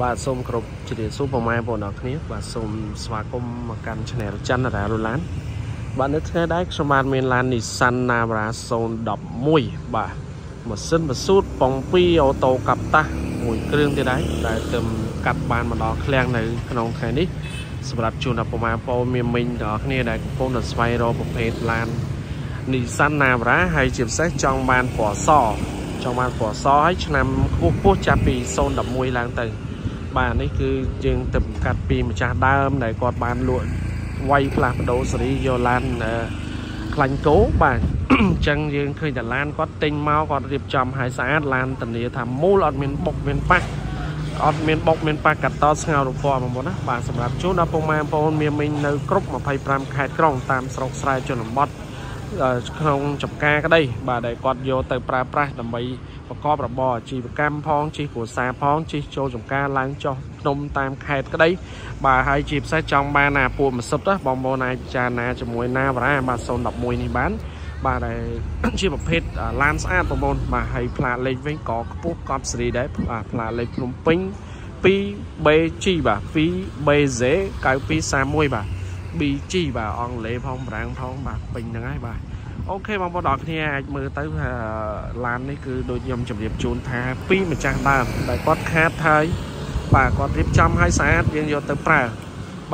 bà xôm cột chỉ để số vào mai vào nọ kia bà xôm xóa công mà căn channel chăn là rồi lán bạn ấy thế đấy cho bạn mình là Nissan Navara xôn đập mùi bà một sân một sút bóng pi ô tô cặp ta mùi kêu thế đấy là tầm cặp bàn mà nó khen này không thấy điสำหรับจูนอปมาโปมีมิงดอกนี่ได้โปนสไปโรประเภทลานนิสันนาบระให้จีบแซกจองบานปอซอจองบานปอซอให้ชนะคู่คู่จับปีโซนดับมวยลางตึงบานนี่คือจึงตึมกัดปีมาจากเดิมได้กอดบานล้วนไวปลาประตูสรีโยลานคลังโก้บานจังยังเคยแต่ลานกอดติงเมากอดรีบจอมหายสะอาดลานตันนี้ทำมูลอดเมียนบกเมียนปักออดเมนบกเมนปลากัดตอสเงาดูฟอร์มหมดนะบางสำหรับชุดนับปงมาปนเมียมินในกรุ๊ปมาไพ่พรำขายกล้องตามสโลกสไลด์จนหลังบอสคงจับกาก็ได้บาได้กอดโยเตปลาปลาดำใบประกอบระบอจีบกามพองจีหัวสาพองจีโจจับกาล้างจอนมตามขายก็ได้บาให้จีบใส่จองบานาปูมาซับนะบอมโบนายจานาจมวยนาบราบาโซนดับมวยในบ้านบาได้ชีพประเภทลานสะอาดประมวลมาให้พลาเล็กเว้นก่อปุ๊บกอบสีได้พลาเล็กลงปิ้งปีเบจีบ่าปีเบเจ้ไก่ปีสามมวยบ่าบีจีบ่าอองเล่พองแรงพองบ่าปิ้งยังไงบ่าโอเคบางประดอกเนี่ยมือเต้ลานนี่คือโดยยมจำเรียบจูนทาปีมันจางตามได้กอดแคบไทยบ่ากอดริบจำให้สะอาดยังโยเตปลา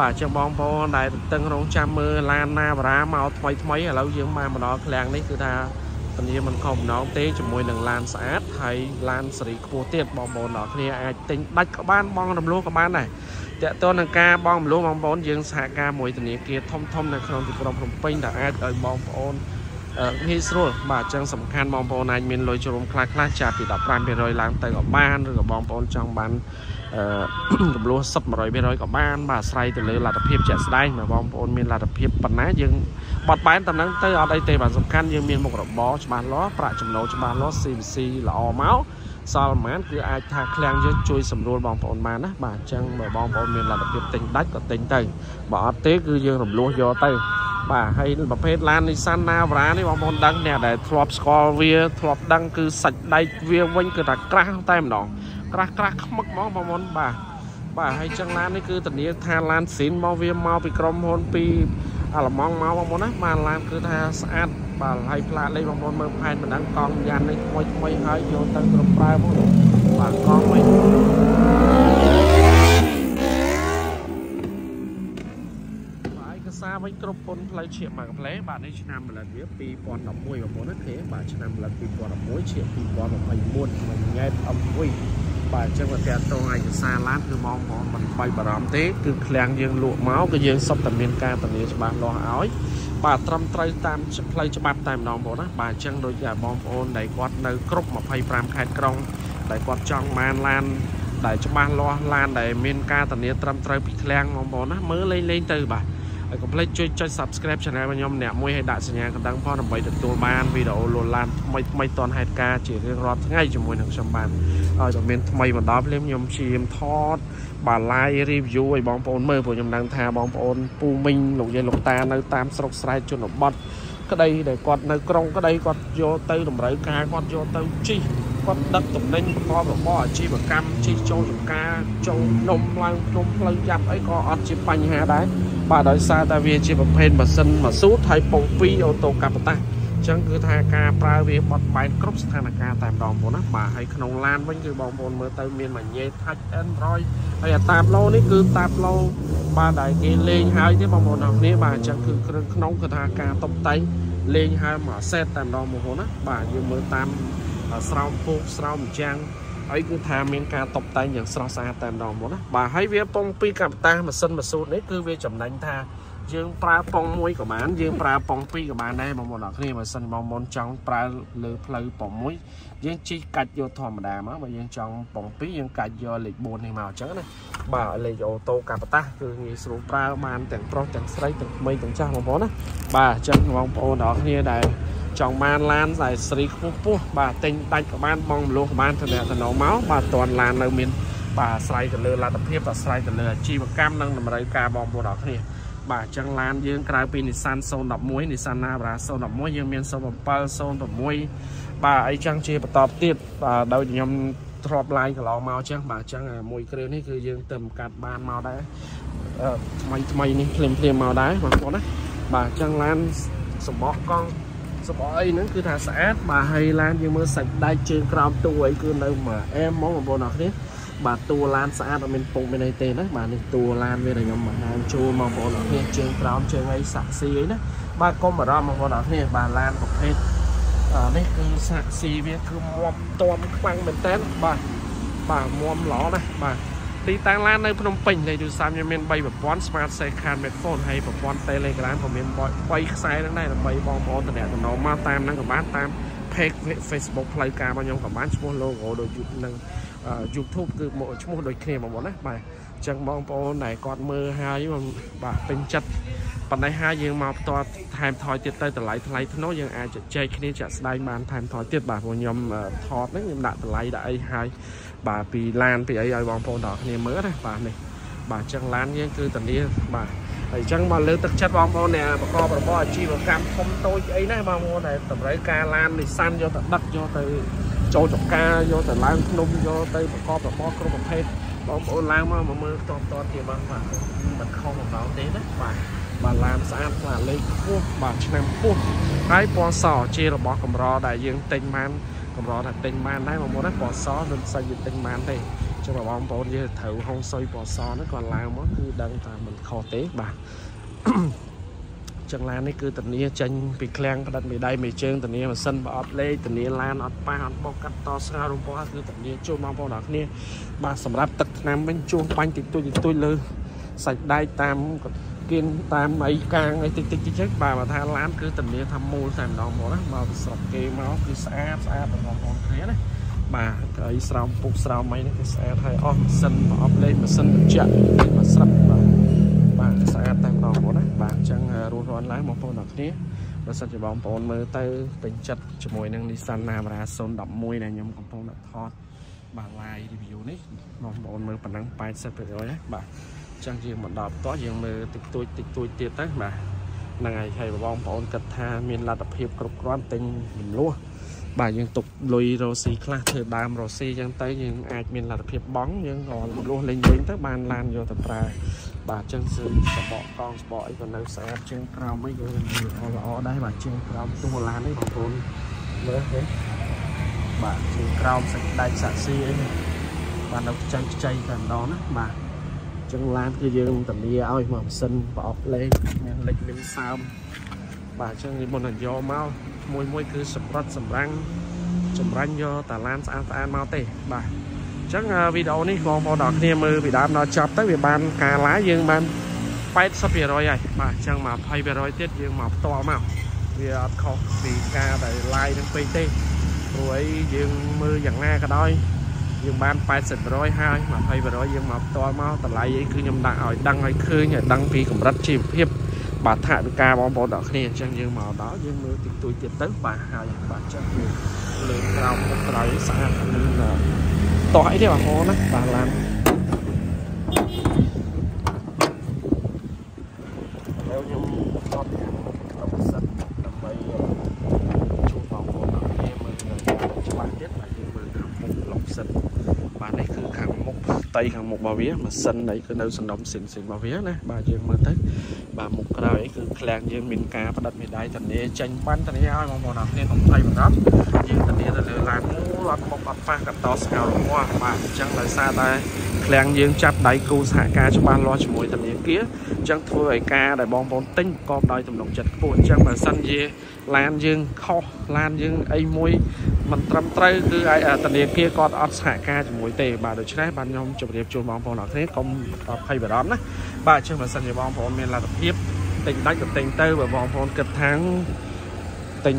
bà chồng bong bò này từng rong trăm mưa lan na và màu thay mấy ở lâu dương mai mà nó làng đấy cứ ta tình yêu mình không nó té cho môi lần lan sát hay lan sợi khô tiệt bong bò nó kia tính bách các bạn bong làm lúa các bạn này để tôi là ca bong lúa bong bón dương xả ca mùi tình yêu kia thông thông là không thì còn không pin đã ai ở bong bò như rồi bà chồng sầm khăn bong bò này mình lôi cho bong khai khai chặt thì đập ram về rồi làm tay các bạn rồi bong bò trong bánกับโลสับมาร้อยไปร้อยกับบ้านบาใส่แต่เลยลาตะเพียบแจกได้มาบอมโอนมีลาตะเพียบปัญหายังบอดบ้านตำนั้นเตอเอาได้เตะบานสำคัญยังมีหมกระบอชบานล้อประจำโนชบานล้อซีมซีละออเมาส์ซาลแมนคืออาทาเคลียงจะช่วยสำรวจบอมโอนมานะบาจังมาบอมโอนมีลาตะเพียบติงดัดกับติงตึงบอดเตะคือยังหนุ่มล้วยอเตะบาให้ประเภทลานในซันนาบราในบอมโอนดังเนี่ยได้ทรอปสกอร์เวียทรอปดังคือสัจได้เวียวิ่งคือตะกร้าเต็มดอกกระกระมักมองบอมบ่าให้จังร้านนี่คือตอนนี้ทานร้านศิลป์มอเวียมอปีกรมฮอนปีอะไรมองมอบอมนะมาร้านคือทานสะอาดบ่าให้ปลาเลยบอมเมืองไทยมันดังกองยันนี่ไม่ให้โยนตั้งกลุ่มปลาพวกนี้บ่ากองไม่ก็ซาไว้กลุ่มคนไล่เฉียบมากแผลบ่าในชนะมันละเวียปีปอนดับมวยบอมนั่นเองบ่าชนะมันละปีปอนดับมวยเฉียบปีปอนดับไปม้วนมันง่ายอัมพุยbà chắc là theo tôi ngày xa lát cứ mong mình quay bà rõm thế cứ kháng dương lụa máu cái dương sắp tầm miền ca tầm này cho bạn lo áo bà trăm trai tam chấp lấy cho bạn tạm nòng bộ đó bà chân đôi giả bom ôn đầy quạt nơi cốc mà phải pram khai công đầy quạt trong man lan đầy cho bạn lo lan đầy miền ca tầm này trăm trai bị kháng mong bộ nó mới lên lên từ bà còn lấy chơi chơi subscribe channel mình nhom nè môi hay đại sinh nhà còn đang phong làm bảy được tour ban video lồn lan mấy toàn hai ca chỉ riêng rót ngay cho môi thằng sầm bàn ở trong miền mây mà đáp lên nhom chìm thót bà like review ấy bóng phồn mơ của nhom đang thà bóng phồn pu minh lục dây lục ta nơi tam sọc sai cho nó bật cái đây để quạt nơi cong cái đây quạt vô tư đồng rẫy ca quạt vô tư chi quạt đất tục nên con một bò chi và cam chi châu dục ca châu nôm lăng dập ấy có ăn chim bánh hà đấy bà đói xa ta về chỉ bằng phên mà sân mà sút hay bóng phi ô tô cặp ta chẳng cứ thay ca pra về bọt bánh cốc thay là ca tạm đòn của nó bà hay không lan với người bóng bồn mới tới miền mà nhẹ thách android hay là tạm lâu đấy cứ tạm lâu bà đại kia lên hai cái bóng bồn học nếu bà chẳng cứ nóng cứ thay ca tông tay lên hai mà xe tạm đòn một hồn á bà như mới tạm sau phục sau một trang ấy cứ tham miếng ca tộc tay những sao xa tạm đòn muốn bà hãy về bông pi cặp ta mà sân mà sụt đấy cứ về chậm đánh tha dương pra bông mũi của bạn dương pra bông pi của bạn đây mà một lọ kia mà sân bông môn trong pra lư lư bông mũi dương chi cạch vô thòm đà má mà dương trong bông pi dương cạch vô lịch buồn thì màu trắng này bà lấy ô tô cặp ta cứ nghĩ số pra man từng pro từng say từng mây từng trang mà muốn á bà chân bông ô đó kia đây trong man lan giải sri khô bà tinh tay của bạn mong luôn của bạn thật là nó máu bà toàn là nơi miền bà sai từ lừa là tập hiệp và sai từ lừa chi và cam nâng nằm đây ca bom bộ đỏ này bà chẳng lan dương cài pin Nissan sâu đập muối Nissan Navara sâu đập muối dương miền sâu đập pal sâu đập muối bà ấy chẳng chi và tọp tiếp và đâu nhầm drop line กន្លងមកអញ្ចឹងបាទអញ្ចឹងមួយគ្រឿងនេះគឺយើងទៅកាត់បានមកដែរ នេះគឺសាក់ស៊ីវាគឺមុំតំខ្លាំងមែនតើបាទបាទមុំល្អណាស់បាទទីតាំងឡាននៅភ្នំពេញលេខទូរស័ព្ទខ្ញុំមាន 3ប្រព័ន្ធ Smart Card Smartphone ហើយ ប្រព័ន្ធ Telegram ក៏មាន 3 ខ្សែហ្នឹងដែរ ដើម្បីបងប្អូនតំណងមកតាមហ្នឹងក៏បានតាម Page Facebook ផ្លូវការរបស់ខ្ញុំក៏បានឈ្មោះ logo ដូច YouTube គឺឈ្មោះដូចគ្នាបងប្អូនណាបាទអញ្ចឹងបងប្អូនដែលគាត់មើលហើយបាទពេញចិត្ត បន្ថែមថយទៀតទៅតម្លៃថ្លៃធ្នូយើងអាចជជែកគ្នាចាក់ស្ដែងបានថែមថយទៀតបាទព្រោះខ្ញុំថតហ្នឹងខ្ញុំដាក់តម្លៃដាក់អីហើយបាទពីឡានពីអីឲ្យបងប្អូនទាំងគ្នាមើលណាបាទនេះបាទអញ្ចឹងឡានយើងគឺធានាបាទអញ្ចឹងមកលើទឹកចិត្តបងប្អូនអ្នកប្រកបរបរអាជីវកម្មធំតូចអីណាបងប្អូនដែលតម្រូវការឡាន Nissan យកទៅដឹកយកទៅចូលចំការយកទៅឡើងភ្នំយកទៅប្រកបរបរគ្រប់ប្រភេទបងប្អូនឡើងមកមើលតបតទៀតបានបាទមិនខុសមកដល់ទេណាបាទបាទឡានស្អាតស្អាតលេខខ្ពស់បាទឆ្នាំខ្ពស់ ហើយពណ៌សជារបស់កម្រដែលយើងទិញបានកម្រថាទិញបានដែរបងប្អូនណាពណ៌សដូចសាច់យើងទិញបានទេអញ្ចឹងបងប្អូនយើងត្រូវហុងសុយពណ៌សនេះក៏ឡើងមកគឺដឹងថាមិនខុសទេបាទអញ្ចឹងឡាននេះគឺធានាចាញ់ពីឃ្លាំងផ្ដិតមេដៃមេជើងធានាមិនសិនបើអត់លេខធានាឡានអត់ប៉ះអត់បោកកាត់តស្រារំពោះគឺធានាចូលមកបងប្អូនណាគ្នាបាទសម្រាប់ទឹកថ្នាំវិញជួសបាញ់តិចតួចតិចតួចលើសាច់ដៃតាម គេតាមអីកាងអីតិចតិចចឹងបាទបើថាឡានគឺធានាថាមូលតែម្ដងបងណាបាទស្រុកគេមកគឺស្អាតស្អាតបងប្អូនគ្នាណាបាទហើយស្រោមពុកស្រោមអីនេះគឺស្អាតហើយអស់មិនសិនអត់លេខម៉ាស៊ីនជាបាទបើសិនជាបងប្អូនមើលទៅពេញចិត្តជាមួយនឹង Nissan Navara 011 ដែលខ្ញុំកំពុងថតបាទ live review នេះបងប្អូនមើលប៉ុណ្ណឹង 80% ហ្នឹងបាទ អញ្ចឹងយើងមកដល់បន្តយើងមើលតិចតួចតិចតួចទៀតទៅបាទហ្នឹងហើយហើយបងប្អូន ចឹងឡានគឺយើងធានាឲ្យមកម៉ាស៊ីនប្រអប់លេខមានលេខមាន យើងបាន 80% ហើយ 20% យើងមកផ្ទាល់មកតម្លៃឯងគឺខ្ញុំដាក់ឲ្យដឹងឲ្យឃើញឲ្យដឹងពីកម្រិតជីវភាពបាទថាវិការបងប្អូនអ្នកគ្នាអញ្ចឹងយើងមកដល់យើងមើលតិចតួចទៀតទៅបាទហើយបាទចឹងលើក្រោមក្រោយស្អាតនឹងតោះអីទេបងប្អូនណាបាទឡាន តែក្នុងមុខបវាមិនសិនអីគឺនៅសំណុំសិនសិនបវាណាបាទយើងមើលទៅបាទមុខក្រោយគឺឃ្លាំងយើងមានការផ្ដិតមេដៃធានាចាញ់បានធានាឲ្យបងប្អូនអរគ្នា ខ្ញុំអភ័យបារម្ភណាបាទជើងបើសិនជាបងប្អូនមានលទ្ធភាពតែងដាច់ក៏តែងទៅបងប្អូនគិតថាតែង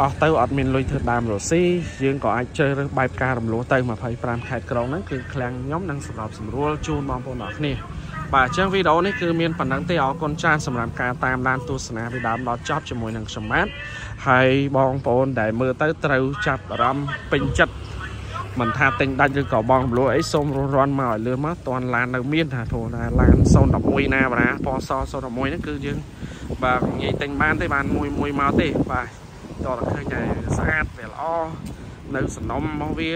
អស់ទៅអត់មានលុយធ្វើដើមរស់ស៊ីយើងក៏អាចជ្រើសរើសបែបការរំលោះទៅ មិនថាទិញដាច់ឬក៏បងប្លូអីសូមរន់មកឲ្យលឿនមកតាន់ឡាននៅមានថាធូរណាឡាន 011 Navara ពណ៌ស 011 ហ្នឹងគឺយើងបាទងាយទិញបានទេបានមួយមួយមកទេបាទតើឃើញតែស្អាតវាល្អ បាទ នៅ សំណុំ របស់វា